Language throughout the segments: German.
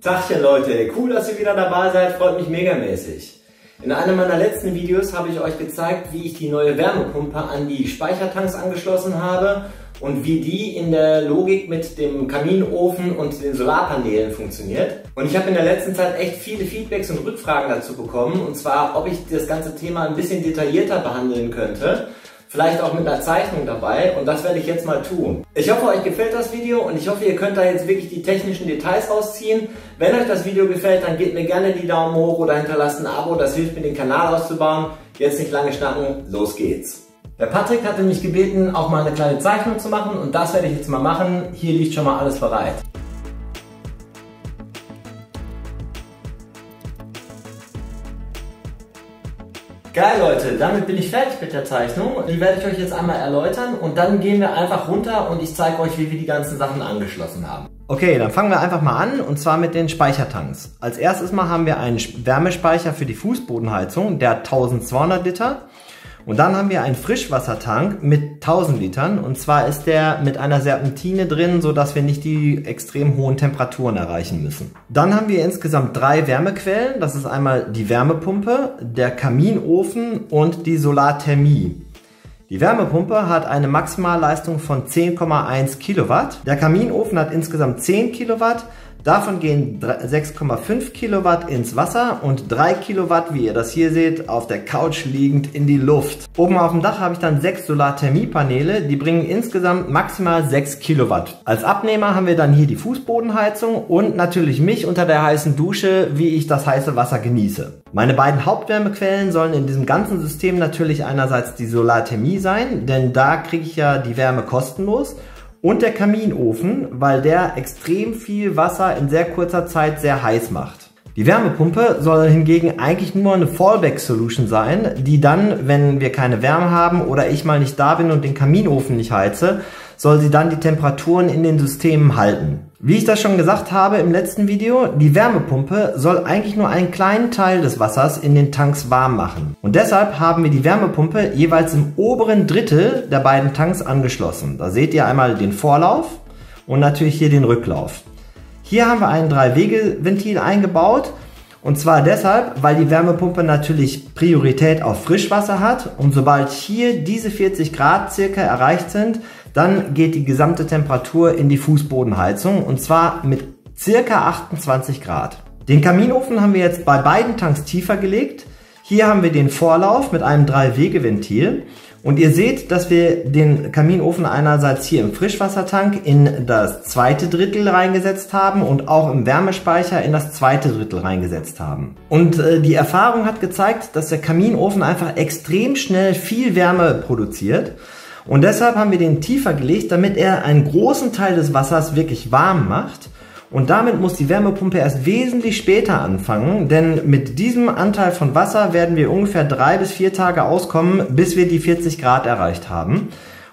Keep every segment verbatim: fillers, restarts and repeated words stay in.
Tachchen Leute, cool, dass ihr wieder dabei seid, freut mich megamäßig. In einem meiner letzten Videos habe ich euch gezeigt, wie ich die neue Wärmepumpe an die Speichertanks angeschlossen habe und wie die in der Logik mit dem Kaminofen und den Solarpanelen funktioniert. Und ich habe in der letzten Zeit echt viele Feedbacks und Rückfragen dazu bekommen, und zwar, ob ich das ganze Thema ein bisschen detaillierter behandeln könnte. Vielleicht auch mit einer Zeichnung dabei, und das werde ich jetzt mal tun. Ich hoffe, euch gefällt das Video und ich hoffe, ihr könnt da jetzt wirklich die technischen Details rausziehen. Wenn euch das Video gefällt, dann gebt mir gerne die Daumen hoch oder hinterlasst ein Abo, das hilft mir, den Kanal auszubauen. Jetzt nicht lange schnacken, los geht's. Der Patrick hatte mich gebeten, auch mal eine kleine Zeichnung zu machen, und das werde ich jetzt mal machen. Hier liegt schon mal alles bereit. Geil Leute, damit bin ich fertig mit der Zeichnung. Die werde ich euch jetzt einmal erläutern und dann gehen wir einfach runter und ich zeige euch, wie wir die ganzen Sachen angeschlossen haben. Okay, dann fangen wir einfach mal an, und zwar mit den Speichertanks. Als erstes mal haben wir einen Wärmespeicher für die Fußbodenheizung, der hat zwölfhundert Liter. Und dann haben wir einen Frischwassertank mit tausend Litern, und zwar ist der mit einer Serpentine drin, sodass wir nicht die extrem hohen Temperaturen erreichen müssen. Dann haben wir insgesamt drei Wärmequellen, das ist einmal die Wärmepumpe, der Kaminofen und die Solarthermie. Die Wärmepumpe hat eine Maximalleistung von zehn Komma eins Kilowatt, der Kaminofen hat insgesamt zehn Kilowatt, davon gehen sechs Komma fünf Kilowatt ins Wasser und drei Kilowatt, wie ihr das hier seht, auf der Couch liegend in die Luft. Oben auf dem Dach habe ich dann sechs Solarthermiepaneele, die bringen insgesamt maximal sechs Kilowatt. Als Abnehmer haben wir dann hier die Fußbodenheizung und natürlich mich unter der heißen Dusche, wie ich das heiße Wasser genieße. Meine beiden Hauptwärmequellen sollen in diesem ganzen System natürlich einerseits die Solarthermie sein, denn da kriege ich ja die Wärme kostenlos. Und der Kaminofen, weil der extrem viel Wasser in sehr kurzer Zeit sehr heiß macht. Die Wärmepumpe soll hingegen eigentlich nur eine Fallback-Solution sein, die dann, wenn wir keine Wärme haben oder ich mal nicht da bin und den Kaminofen nicht heize, soll sie dann die Temperaturen in den Systemen halten. Wie ich das schon gesagt habe im letzten Video, die Wärmepumpe soll eigentlich nur einen kleinen Teil des Wassers in den Tanks warm machen. Und deshalb haben wir die Wärmepumpe jeweils im oberen Drittel der beiden Tanks angeschlossen. Da seht ihr einmal den Vorlauf und natürlich hier den Rücklauf. Hier haben wir ein Drei-Wege-Ventil eingebaut, und zwar deshalb, weil die Wärmepumpe natürlich Priorität auf Frischwasser hat, und sobald hier diese vierzig Grad circa erreicht sind, dann geht die gesamte Temperatur in die Fußbodenheizung, und zwar mit circa achtundzwanzig Grad. Den Kaminofen haben wir jetzt bei beiden Tanks tiefer gelegt. Hier haben wir den Vorlauf mit einem Drei-Wege-Ventil, und ihr seht, dass wir den Kaminofen einerseits hier im Frischwassertank in das zweite Drittel reingesetzt haben und auch im Wärmespeicher in das zweite Drittel reingesetzt haben. Und äh, die Erfahrung hat gezeigt, dass der Kaminofen einfach extrem schnell viel Wärme produziert. Und deshalb haben wir den tiefer gelegt, damit er einen großen Teil des Wassers wirklich warm macht. Und damit muss die Wärmepumpe erst wesentlich später anfangen, denn mit diesem Anteil von Wasser werden wir ungefähr drei bis vier Tage auskommen, bis wir die vierzig Grad erreicht haben.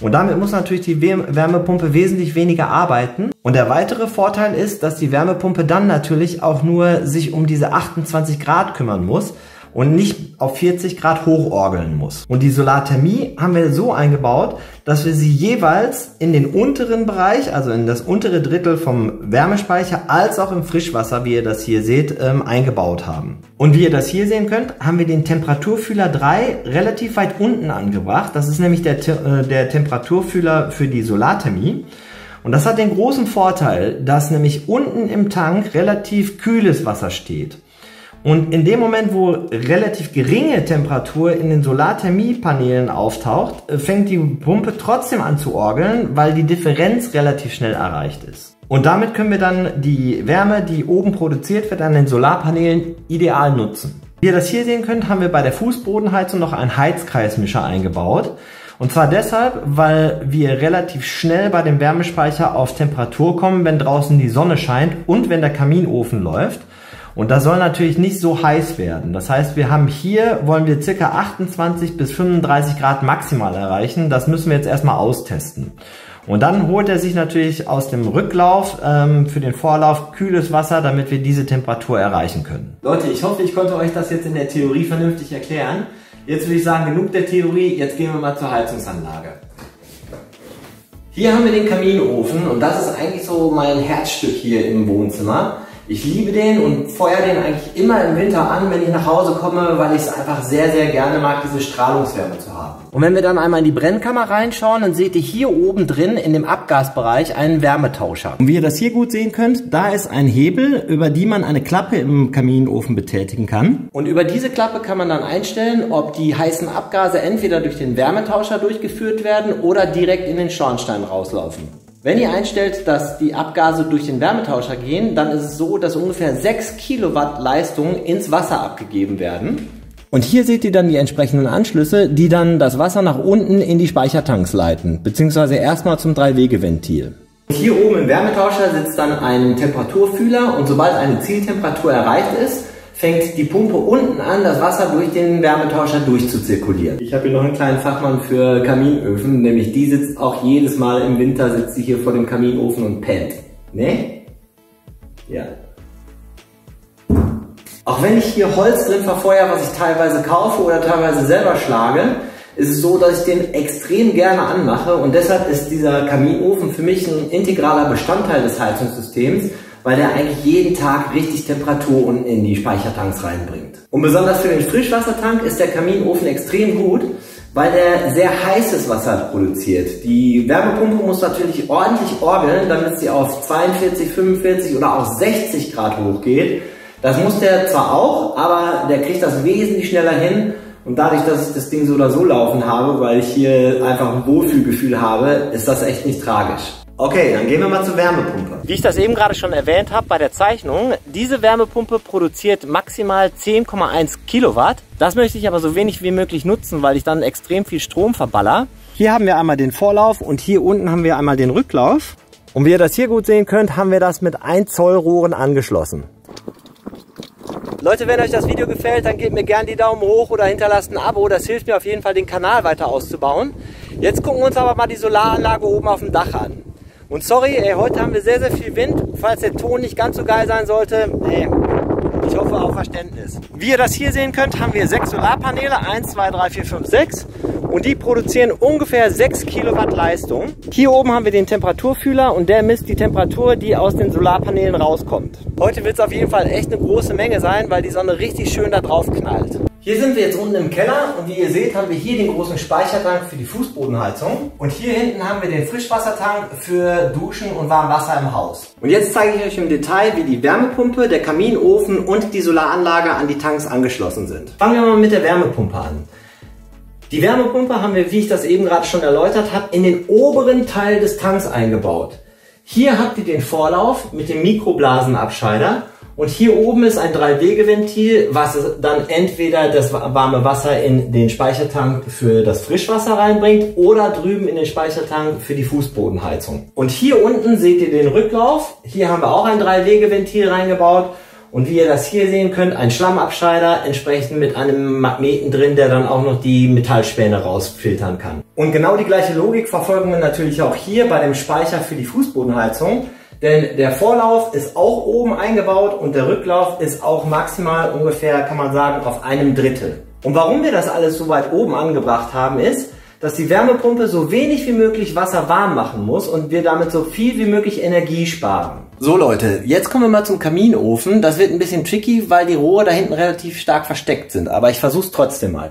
Und damit muss natürlich die Wärmepumpe wesentlich weniger arbeiten. Und der weitere Vorteil ist, dass die Wärmepumpe dann natürlich auch nur sich um diese achtundzwanzig Grad kümmern muss und nicht auf vierzig Grad hochorgeln muss. Und die Solarthermie haben wir so eingebaut, dass wir sie jeweils in den unteren Bereich, also in das untere Drittel vom Wärmespeicher, als auch im Frischwasser, wie ihr das hier seht, ähm, eingebaut haben. Und wie ihr das hier sehen könnt, haben wir den Temperaturfühler drei relativ weit unten angebracht. Das ist nämlich der, Te- äh, der Temperaturfühler für die Solarthermie. Und das hat den großen Vorteil, dass nämlich unten im Tank relativ kühles Wasser steht. Und in dem Moment, wo relativ geringe Temperatur in den Solarthermiepanelen auftaucht, fängt die Pumpe trotzdem an zu orgeln, weil die Differenz relativ schnell erreicht ist. Und damit können wir dann die Wärme, die oben produziert wird, an den Solarpanelen ideal nutzen. Wie ihr das hier sehen könnt, haben wir bei der Fußbodenheizung noch einen Heizkreismischer eingebaut. Und zwar deshalb, weil wir relativ schnell bei dem Wärmespeicher auf Temperatur kommen, wenn draußen die Sonne scheint und wenn der Kaminofen läuft. Und das soll natürlich nicht so heiß werden. Das heißt, wir haben hier, wollen wir ca. achtundzwanzig bis fünfunddreißig Grad maximal erreichen. Das müssen wir jetzt erstmal austesten. Und dann holt er sich natürlich aus dem Rücklauf ähm, für den Vorlauf kühles Wasser, damit wir diese Temperatur erreichen können. Leute, ich hoffe, ich konnte euch das jetzt in der Theorie vernünftig erklären. Jetzt würde ich sagen, genug der Theorie, jetzt gehen wir mal zur Heizungsanlage. Hier haben wir den Kaminofen, und das ist eigentlich so mein Herzstück hier im Wohnzimmer. Ich liebe den und feuere den eigentlich immer im Winter an, wenn ich nach Hause komme, weil ich es einfach sehr, sehr gerne mag, diese Strahlungswärme zu haben. Und wenn wir dann einmal in die Brennkammer reinschauen, dann seht ihr hier oben drin in dem Abgasbereich einen Wärmetauscher. Und wie ihr das hier gut sehen könnt, da ist ein Hebel, über die man eine Klappe im Kaminofen betätigen kann. Und über diese Klappe kann man dann einstellen, ob die heißen Abgase entweder durch den Wärmetauscher durchgeführt werden oder direkt in den Schornstein rauslaufen. Wenn ihr einstellt, dass die Abgase durch den Wärmetauscher gehen, dann ist es so, dass ungefähr sechs Kilowatt Leistung ins Wasser abgegeben werden. Und hier seht ihr dann die entsprechenden Anschlüsse, die dann das Wasser nach unten in die Speichertanks leiten, beziehungsweise erstmal zum Drei-Wege-Ventil. Hier oben im Wärmetauscher sitzt dann ein Temperaturfühler und sobald eine Zieltemperatur erreicht ist, fängt die Pumpe unten an, das Wasser durch den Wärmetauscher durchzuzirkulieren. Ich habe hier noch einen kleinen Fachmann für Kaminöfen, nämlich die sitzt auch jedes Mal im Winter, sitzt sie hier vor dem Kaminofen und pennt. Ne? Ja. Auch wenn ich hier Holz drin verfeuere, was ich teilweise kaufe oder teilweise selber schlage, ist es so, dass ich den extrem gerne anmache und deshalb ist dieser Kaminofen für mich ein integraler Bestandteil des Heizungssystems, weil der eigentlich jeden Tag richtig Temperatur unten in die Speichertanks reinbringt. Und besonders für den Frischwassertank ist der Kaminofen extrem gut, weil der sehr heißes Wasser produziert. Die Wärmepumpe muss natürlich ordentlich orgeln, damit sie auf zweiundvierzig, fünfundvierzig oder auch sechzig Grad hochgeht. Das muss der zwar auch, aber der kriegt das wesentlich schneller hin. Und dadurch, dass ich das Ding so oder so laufen habe, weil ich hier einfach ein Wohlfühlgefühl habe, ist das echt nicht tragisch. Okay, dann gehen wir mal zur Wärmepumpe. Wie ich das eben gerade schon erwähnt habe bei der Zeichnung, diese Wärmepumpe produziert maximal zehn Komma eins Kilowatt. Das möchte ich aber so wenig wie möglich nutzen, weil ich dann extrem viel Strom verballer. Hier haben wir einmal den Vorlauf und hier unten haben wir einmal den Rücklauf. Und wie ihr das hier gut sehen könnt, haben wir das mit ein Zoll Rohren angeschlossen. Leute, wenn euch das Video gefällt, dann gebt mir gerne die Daumen hoch oder hinterlasst ein Abo. Das hilft mir auf jeden Fall, den Kanal weiter auszubauen. Jetzt gucken wir uns aber mal die Solaranlage oben auf dem Dach an. Und sorry, ey, heute haben wir sehr, sehr viel Wind. Falls der Ton nicht ganz so geil sein sollte, ey, ich hoffe auf Verständnis. Wie ihr das hier sehen könnt, haben wir sechs Solarpaneele, eins, zwei, drei, vier, fünf, sechs. Und die produzieren ungefähr sechs Kilowatt Leistung. Hier oben haben wir den Temperaturfühler und der misst die Temperatur, die aus den Solarpaneelen rauskommt. Heute wird es auf jeden Fall echt eine große Menge sein, weil die Sonne richtig schön da drauf knallt. Hier sind wir jetzt unten im Keller und wie ihr seht, haben wir hier den großen Speichertank für die Fußbodenheizung. Und hier hinten haben wir den Frischwassertank für Duschen und Warmwasser im Haus. Und jetzt zeige ich euch im Detail, wie die Wärmepumpe, der Kaminofen und die Solaranlage an die Tanks angeschlossen sind. Fangen wir mal mit der Wärmepumpe an. Die Wärmepumpe haben wir, wie ich das eben gerade schon erläutert habe, in den oberen Teil des Tanks eingebaut. Hier habt ihr den Vorlauf mit dem Mikroblasenabscheider. Und hier oben ist ein Drei-Wege-Ventil, was dann entweder das warme Wasser in den Speichertank für das Frischwasser reinbringt oder drüben in den Speichertank für die Fußbodenheizung. Und hier unten seht ihr den Rücklauf. Hier haben wir auch ein Drei-Wege-Ventil reingebaut. Und wie ihr das hier sehen könnt, ein Schlammabscheider, entsprechend mit einem Magneten drin, der dann auch noch die Metallspäne rausfiltern kann. Und genau die gleiche Logik verfolgen wir natürlich auch hier bei dem Speicher für die Fußbodenheizung. Denn der Vorlauf ist auch oben eingebaut und der Rücklauf ist auch maximal ungefähr, kann man sagen, auf einem Drittel. Und warum wir das alles so weit oben angebracht haben, ist, dass die Wärmepumpe so wenig wie möglich Wasser warm machen muss und wir damit so viel wie möglich Energie sparen. So Leute, jetzt kommen wir mal zum Kaminofen. Das wird ein bisschen tricky, weil die Rohre da hinten relativ stark versteckt sind, aber ich versuche es trotzdem mal.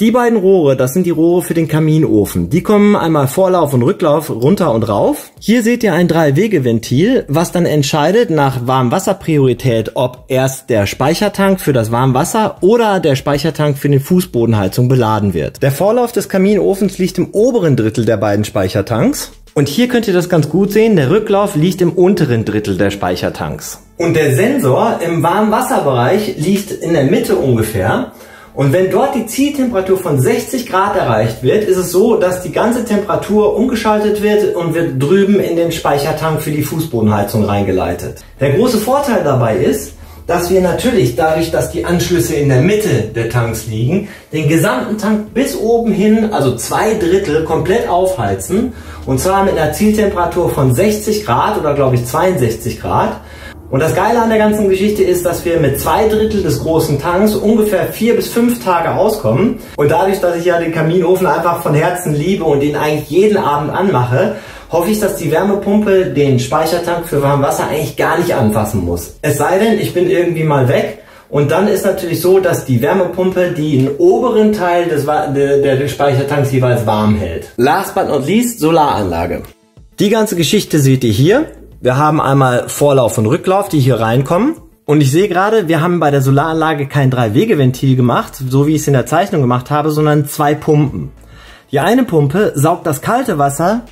Die beiden Rohre, das sind die Rohre für den Kaminofen. Die kommen einmal Vorlauf und Rücklauf runter und rauf. Hier seht ihr ein Drei-Wege-Ventil, was dann entscheidet nach Warmwasserpriorität, ob erst der Speichertank für das Warmwasser oder der Speichertank für die Fußbodenheizung beladen wird. Der Vorlauf des Kaminofens liegt im oberen Drittel der beiden Speichertanks. Und hier könnt ihr das ganz gut sehen, der Rücklauf liegt im unteren Drittel der Speichertanks. Und der Sensor im Warmwasserbereich liegt in der Mitte ungefähr. Und wenn dort die Zieltemperatur von sechzig Grad erreicht wird, ist es so, dass die ganze Temperatur umgeschaltet wird und wird drüben in den Speichertank für die Fußbodenheizung reingeleitet. Der große Vorteil dabei ist, dass wir natürlich dadurch, dass die Anschlüsse in der Mitte der Tanks liegen, den gesamten Tank bis oben hin, also zwei Drittel, komplett aufheizen. Und zwar mit einer Zieltemperatur von sechzig Grad oder glaube ich zweiundsechzig Grad. Und das Geile an der ganzen Geschichte ist, dass wir mit zwei Drittel des großen Tanks ungefähr vier bis fünf Tage auskommen. Und dadurch, dass ich ja den Kaminofen einfach von Herzen liebe und ihn eigentlich jeden Abend anmache hoffe ich, dass die Wärmepumpe den Speichertank für Warmwasser eigentlich gar nicht anfassen muss. Es sei denn, ich bin irgendwie mal weg. Und dann ist natürlich so, dass die Wärmepumpe den oberen Teil des, der, des Speichertanks jeweils warm hält. Last but not least, Solaranlage. Die ganze Geschichte seht ihr hier. Wir haben einmal Vorlauf und Rücklauf, die hier reinkommen. Und ich sehe gerade, wir haben bei der Solaranlage kein Drei-Wege-Ventil gemacht, so wie ich es in der Zeichnung gemacht habe, sondern zwei Pumpen. Die eine Pumpe saugt das kalte Wasser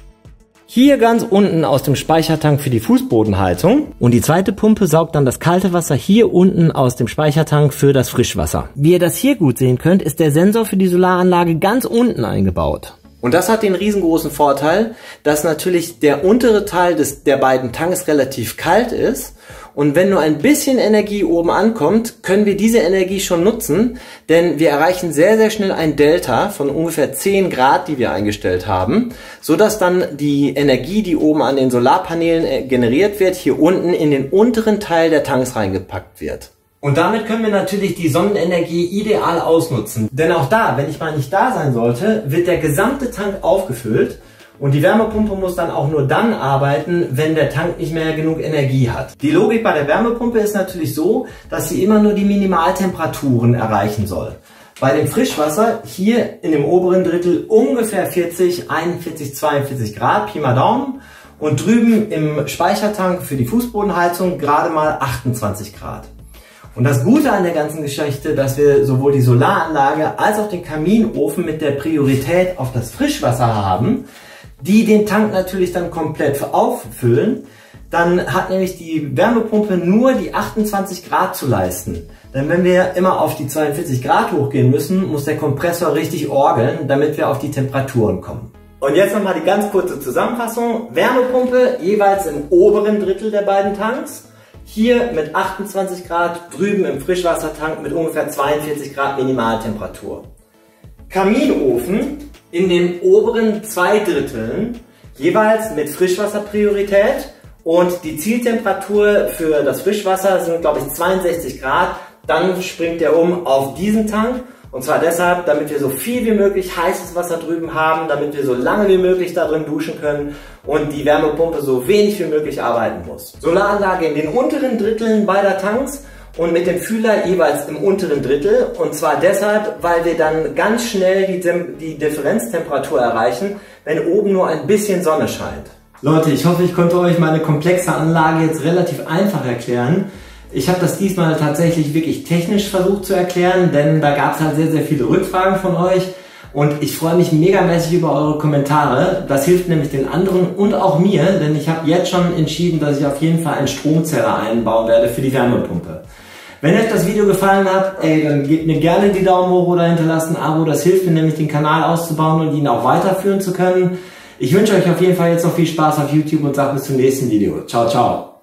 hier ganz unten aus dem Speichertank für die Fußbodenheizung und die zweite Pumpe saugt dann das kalte Wasser hier unten aus dem Speichertank für das Frischwasser. Wie ihr das hier gut sehen könnt, ist der Sensor für die Solaranlage ganz unten eingebaut. Und das hat den riesengroßen Vorteil, dass natürlich der untere Teil des, der beiden Tanks relativ kalt ist und wenn nur ein bisschen Energie oben ankommt, können wir diese Energie schon nutzen, denn wir erreichen sehr, sehr schnell ein Delta von ungefähr zehn Grad, die wir eingestellt haben, sodass dann die Energie, die oben an den Solarpanelen generiert wird, hier unten in den unteren Teil der Tanks reingepackt wird. Und damit können wir natürlich die Sonnenenergie ideal ausnutzen. Denn auch da, wenn ich mal nicht da sein sollte, wird der gesamte Tank aufgefüllt und die Wärmepumpe muss dann auch nur dann arbeiten, wenn der Tank nicht mehr genug Energie hat. Die Logik bei der Wärmepumpe ist natürlich so, dass sie immer nur die Minimaltemperaturen erreichen soll. Bei dem Frischwasser hier in dem oberen Drittel ungefähr vierzig, einundvierzig, zweiundvierzig Grad, Pi mal Daumen. Und drüben im Speichertank für die Fußbodenheizung gerade mal achtundzwanzig Grad. Und das Gute an der ganzen Geschichte, dass wir sowohl die Solaranlage als auch den Kaminofen mit der Priorität auf das Frischwasser haben, die den Tank natürlich dann komplett auffüllen. Dann hat nämlich die Wärmepumpe nur die achtundzwanzig Grad zu leisten. Denn wenn wir immer auf die zweiundvierzig Grad hochgehen müssen, muss der Kompressor richtig orgeln, damit wir auf die Temperaturen kommen. Und jetzt nochmal die ganz kurze Zusammenfassung. Wärmepumpe jeweils im oberen Drittel der beiden Tanks. Hier mit achtundzwanzig Grad, drüben im Frischwassertank mit ungefähr zweiundvierzig Grad Minimaltemperatur. Kaminofen in den oberen zwei Dritteln, jeweils mit Frischwasserpriorität und die Zieltemperatur für das Frischwasser sind, glaube ich, zweiundsechzig Grad. Dann springt er um auf diesen Tank und zwar deshalb, damit wir so viel wie möglich heißes Wasser drüben haben, damit wir so lange wie möglich darin duschen können und die Wärmepumpe so wenig wie möglich arbeiten muss. Solaranlage in den unteren Dritteln beider Tanks und mit dem Fühler jeweils im unteren Drittel und zwar deshalb, weil wir dann ganz schnell die, die Differenztemperatur erreichen, wenn oben nur ein bisschen Sonne scheint. Leute, ich hoffe, ich konnte euch meine komplexe Anlage jetzt relativ einfach erklären. Ich habe das diesmal tatsächlich wirklich technisch versucht zu erklären, denn da gab es halt sehr, sehr viele Rückfragen von euch und ich freue mich megamäßig über eure Kommentare. Das hilft nämlich den anderen und auch mir, denn ich habe jetzt schon entschieden, dass ich auf jeden Fall einen Stromzähler einbauen werde für die Wärmepumpe. Wenn euch das Video gefallen hat, ey, dann gebt mir gerne die Daumen hoch oder hinterlasst ein Abo. Das hilft mir nämlich, den Kanal auszubauen und ihn auch weiterführen zu können. Ich wünsche euch auf jeden Fall jetzt noch viel Spaß auf YouTube und sage bis zum nächsten Video. Ciao, ciao.